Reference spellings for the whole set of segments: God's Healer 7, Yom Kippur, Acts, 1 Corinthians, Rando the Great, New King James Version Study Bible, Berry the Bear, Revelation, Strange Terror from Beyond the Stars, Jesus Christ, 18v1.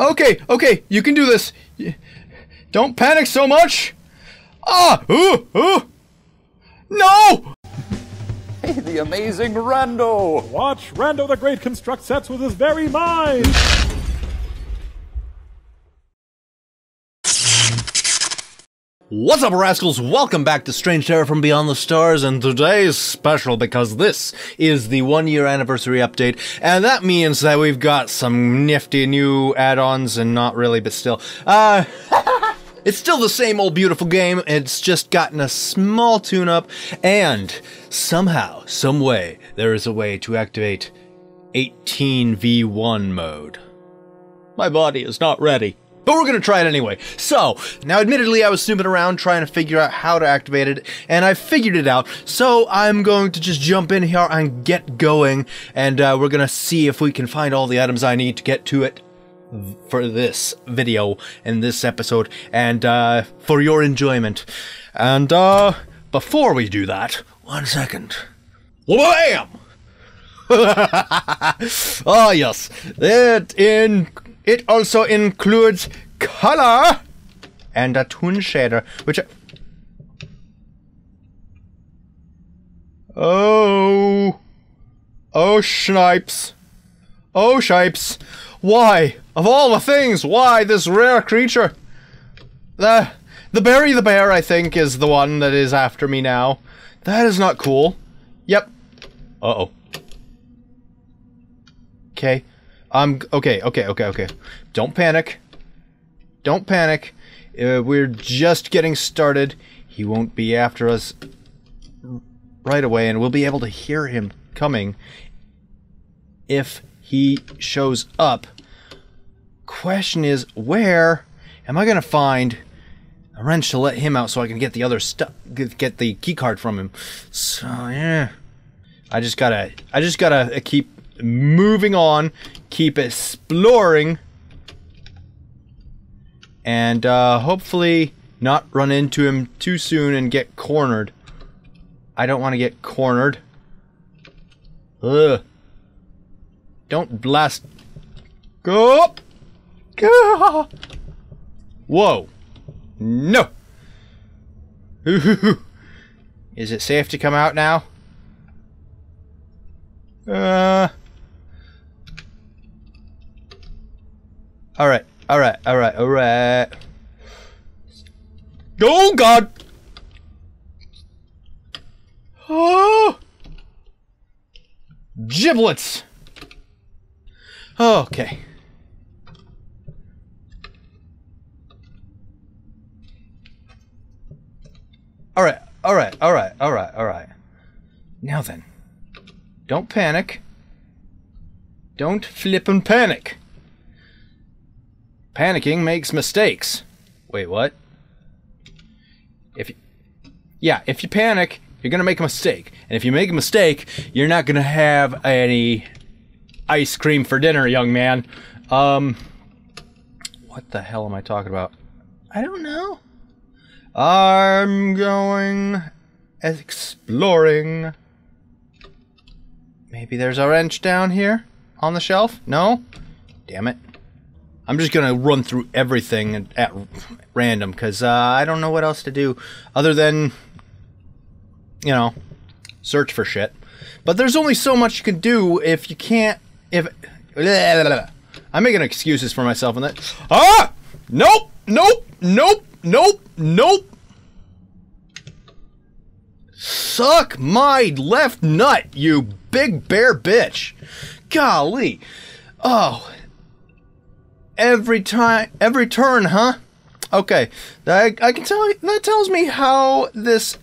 Okay, okay, you can do this. Don't panic so much. Ah! Ooh! Ooh! No! Hey, the amazing Rando! Watch Rando the Great construct sets with his very mind! What's up, rascals? Welcome back to Strange Terror from Beyond the Stars, and today is special because this is the 1-year anniversary update, and that means that we've got some nifty new add-ons, and not really, but still. It's still the same old beautiful game, it's just gotten a small tune-up, and somehow, some way, there is a way to activate 18v1 mode. My body is not ready. But we're gonna try it anyway. So, now admittedly I was snooping around trying to figure out how to activate it, and I figured it out, so I'm going to just jump in here and get going, and we're gonna see if we can find all the items I need to get to it for this video and this episode, and for your enjoyment. And before we do that, 1 second. Wham! Oh yes, it also includes color and a toon shader, which oh snipes. Oh shipes. Why? Of all the things, why this rare creature? The Berry the Bear, I think, is the one that is after me now. That is not cool. Yep. Uh-oh. Okay. Okay. Don't panic. Don't panic. We're just getting started. He won't be after us right away, and we'll be able to hear him coming if he shows up. Question is, where am I gonna find a wrench to let him out so I can get the other stuff, get the key card from him? So yeah, I just gotta keep moving on, keep exploring, and hopefully not run into him too soon and get cornered. I don't want to get cornered. Ugh. Don't blast. Go. Whoa. No. Is it safe to come out now? Alright. Oh god! Oh! Giblets! Okay. Alright. Now then. Don't panic. Don't flip and panic. Panicking makes mistakes. Wait, what? If you panic, you're gonna make a mistake. And if you make a mistake, you're not gonna have any ice cream for dinner, young man. What the hell am I talking about? I don't know. I'm going exploring. Maybe there's a wrench down here on the shelf? No? Damn it. I'm just gonna run through everything at random, because I don't know what else to do other than, you know, search for shit. But there's only so much you can do if you can't, I'm making excuses for myself in that. Ah! Nope! Suck my left nut, you big bear bitch! Golly! Oh... Every turn, huh? Okay, I can tell you, that tells me how this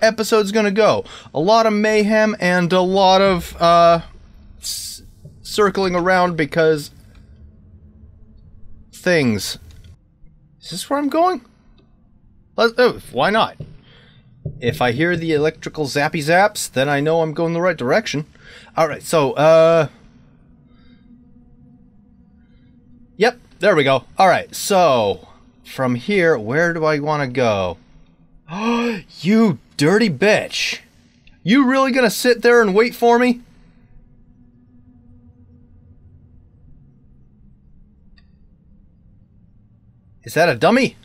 episode's gonna go. A lot of mayhem and a lot of circling around because things. Is this where I'm going? Why not? If I hear the electrical zappy zaps, then I know I'm going the right direction. All right, so yep, there we go. Alright, so from here, where do I want to go? You dirty bitch. You really gonna sit there and wait for me? Is that a dummy?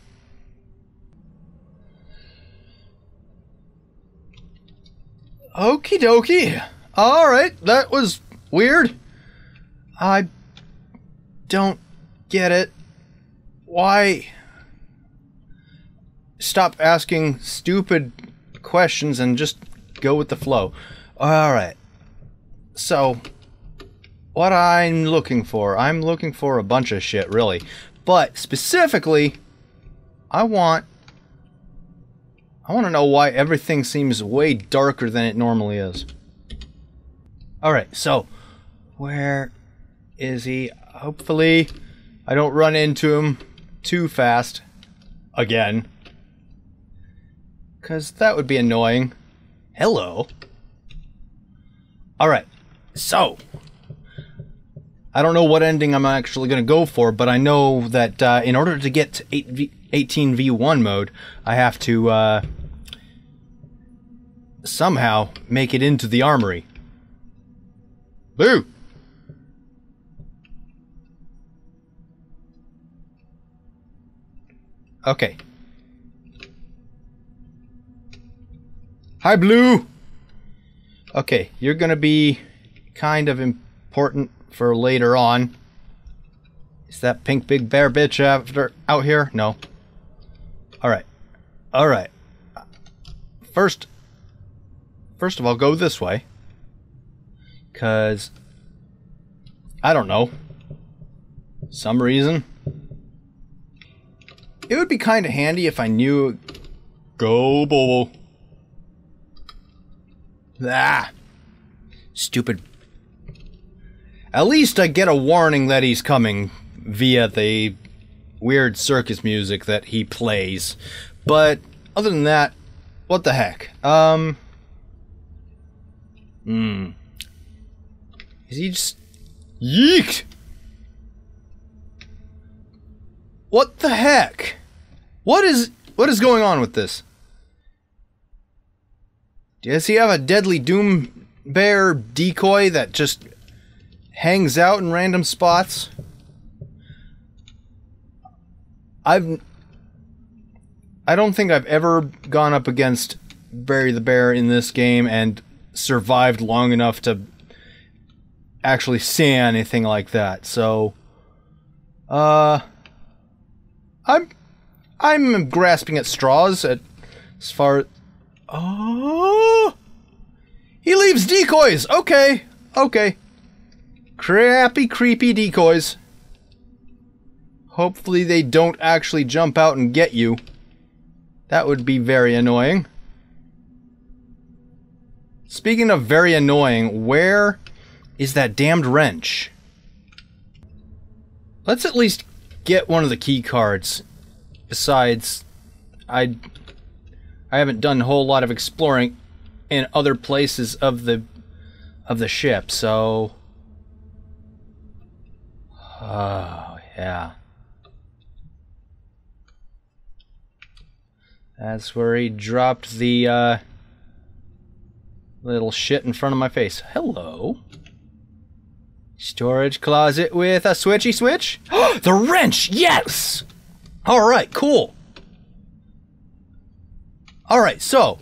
Okie dokie. Alright, that was weird. I don't get it. Why? Stop asking stupid questions and just go with the flow. Alright. So, what I'm looking for a bunch of shit, really. But, specifically, I want to know why everything seems way darker than it normally is. Alright, so, where is he? Hopefully, I don't run into him too fast again, because that would be annoying. Hello. Alright, so, I don't know what ending I'm actually going to go for, but I know that in order to get to 18v1 mode, I have to somehow make it into the armory. Boo! Okay. Hi, Blue! Okay, you're gonna be kind of important for later on. Is that pink big bear bitch out here? No. Alright. Alright. First of all, go this way. 'Cause I don't know. Some reason. It would be kind of handy if I knew. Go, Bobo. Ah. Stupid. At least I get a warning that he's coming via the weird circus music that he plays. But other than that, what the heck? Is he just... Yeek! What the heck? What is going on with this? Does he have a deadly doom bear decoy that just hangs out in random spots? I don't think I've ever gone up against Berry the Bear in this game and survived long enough to actually see anything like that, so I'm grasping at straws as far. Oh, he leaves decoys. Okay, creepy decoys. Hopefully they don't actually jump out and get you. That would be very annoying. Speaking of very annoying, where is that damned wrench? Let's at least get one of the key cards. Besides, I haven't done a whole lot of exploring in other places of the ship, so... Oh, yeah. That's where he dropped the little shit in front of my face. Hello. Storage closet with a switchy switch? The wrench! Yes! Alright, cool. Alright, so,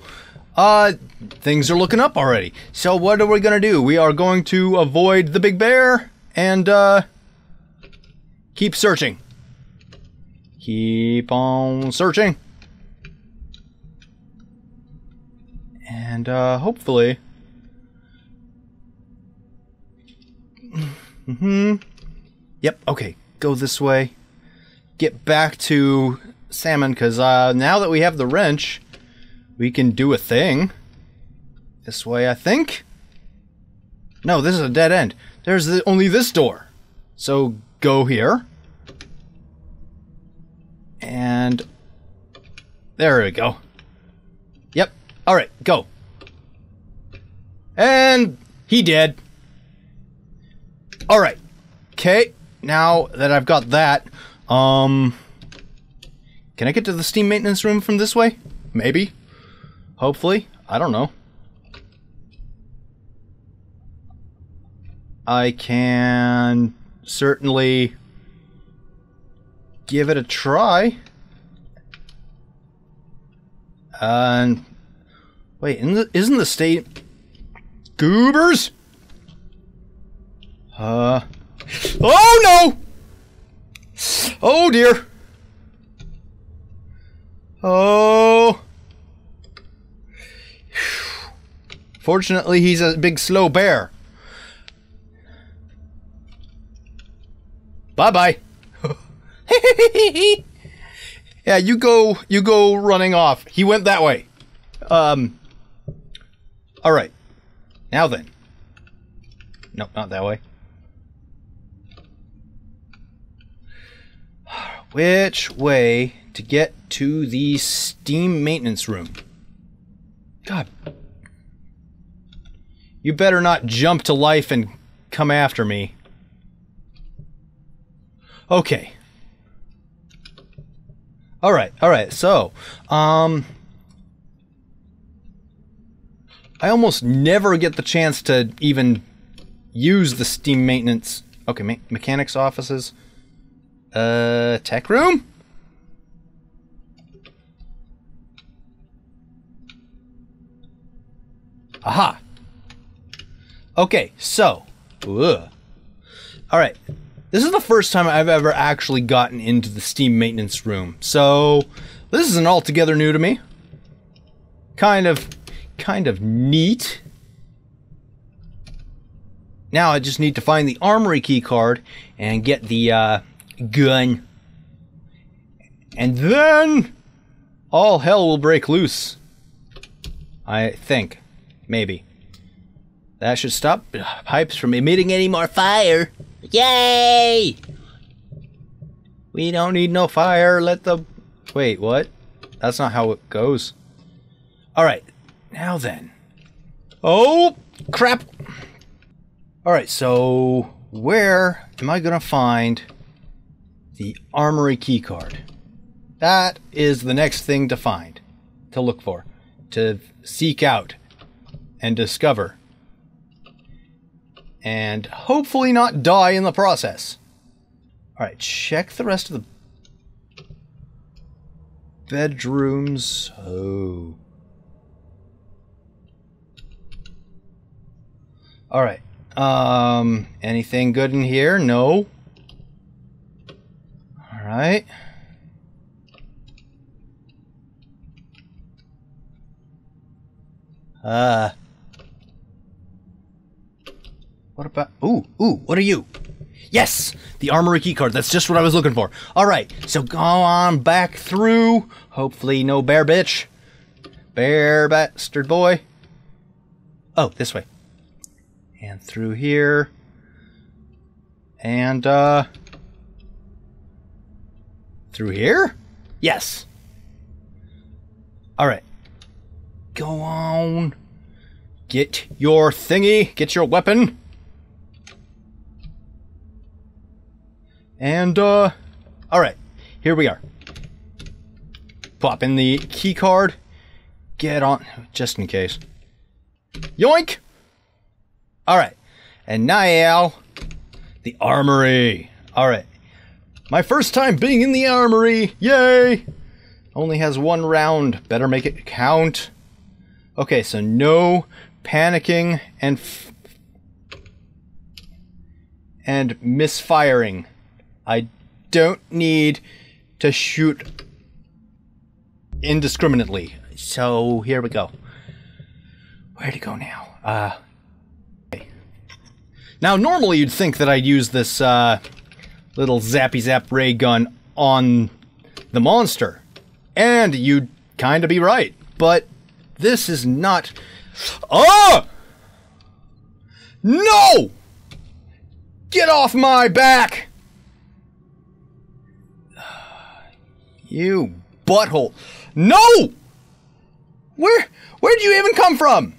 things are looking up already. So what are we gonna do? We are going to avoid the big bear and, keep searching. Keep on searching. And, hopefully... Yep, okay. Go this way. Get back to Salmon, because now that we have the wrench, we can do a thing. This way, I think? No, this is a dead end. There's only this door. So, go here. And... There we go. Yep. Alright, go. And... He dead. Alright, okay, now that I've got that, can I get to the steam maintenance room from this way? Maybe. Hopefully. I don't know. I can certainly give it a try. And wait, isn't the state goobers? Oh no! Oh dear! Oh! Fortunately, he's a big slow bear. Bye bye. Yeah, you go running off. He went that way. All right. Now then. Nope, not that way. Which way to get to the steam maintenance room? God. You better not jump to life and come after me. Okay. Alright, so, I almost never get the chance to even use the steam maintenance. Okay, mechanics offices. Tech room? Aha! Okay, so, alright. This is the first time I've ever actually gotten into the steam maintenance room, so this isn't altogether new to me. Kind of neat. Now I just need to find the armory key card and get the gun. And then all hell will break loose. I think. Maybe. That should stop pipes from emitting any more fire. Yay! We don't need no fire. Let the... Wait, what? That's not how it goes. Alright. Now then. Oh, crap! Alright, so... Where am I gonna find the armory keycard? That is the next thing to find. To look for. To seek out. And discover. And hopefully not die in the process. Alright, check the rest of the bedrooms. Oh. Alright. Anything good in here? No. Alright. What about... Ooh, what are you? Yes! The armory key card. That's just what I was looking for. Alright, so go on back through. Hopefully no bear bitch. Bear bastard boy. Oh, this way. And through here. And, through here? Yes. Alright. Go on. Get your thingy. Get your weapon. And, alright, here we are. Pop in the key card. Get on, just in case. Yoink! Alright, and now, the armory. Alright, my first time being in the armory, yay! Only has one round, better make it count. Okay, so no panicking and misfiring. I don't need to shoot indiscriminately. So here we go. Where to go now? Okay. Now normally you'd think that I'd use this little zappy zap ray gun on the monster. And you'd kind of be right. But this is not... Oh! No! Get off my back! You butthole. No! Where'd you even come from?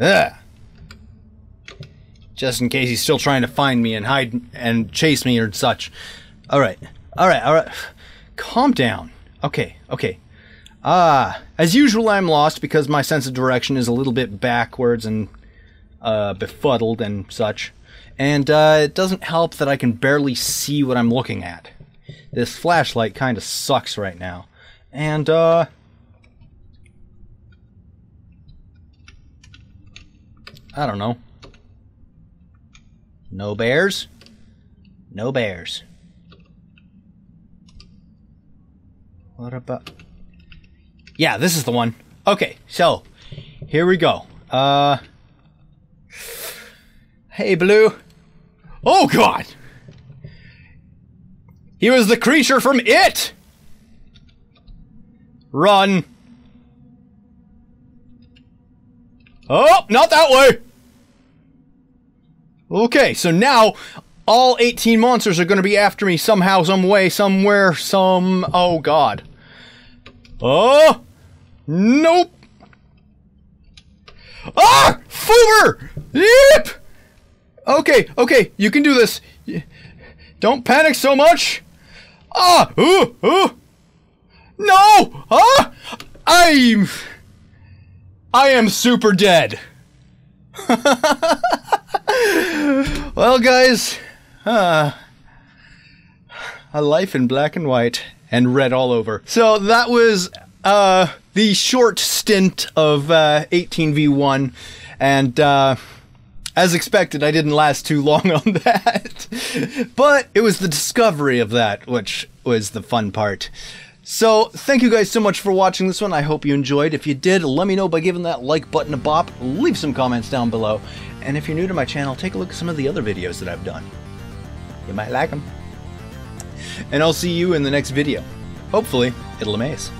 Ugh. Just in case he's still trying to find me and hide and chase me or such. Alright. Calm down. Okay. As usual, I'm lost because my sense of direction is a little bit backwards and befuddled and such. And it doesn't help that I can barely see what I'm looking at. This flashlight kind of sucks right now. And I don't know. No bears? No bears. What about... yeah, this is the one. Okay, so here we go. Hey, Blue. Oh, God! He was the creature from It! Run. Oh, not that way! Okay, so now all 18 monsters are going to be after me somehow, some way, somewhere, some... oh, God. Oh! Nope! Ah! Foober! Yep! Okay, okay, you can do this. Don't panic so much! Ah! Ooh! Ooh! No! Ah! I am super dead. Well, guys, a life in black and white and red all over. So that was the short stint of 18v1, and as expected, I didn't last too long on that. But it was the discovery of that which was the fun part. So, thank you guys so much for watching this one. I hope you enjoyed. If you did, let me know by giving that like button a bop. Leave some comments down below. And if you're new to my channel, take a look at some of the other videos that I've done. You might like them. And I'll see you in the next video. Hopefully, it'll amaze.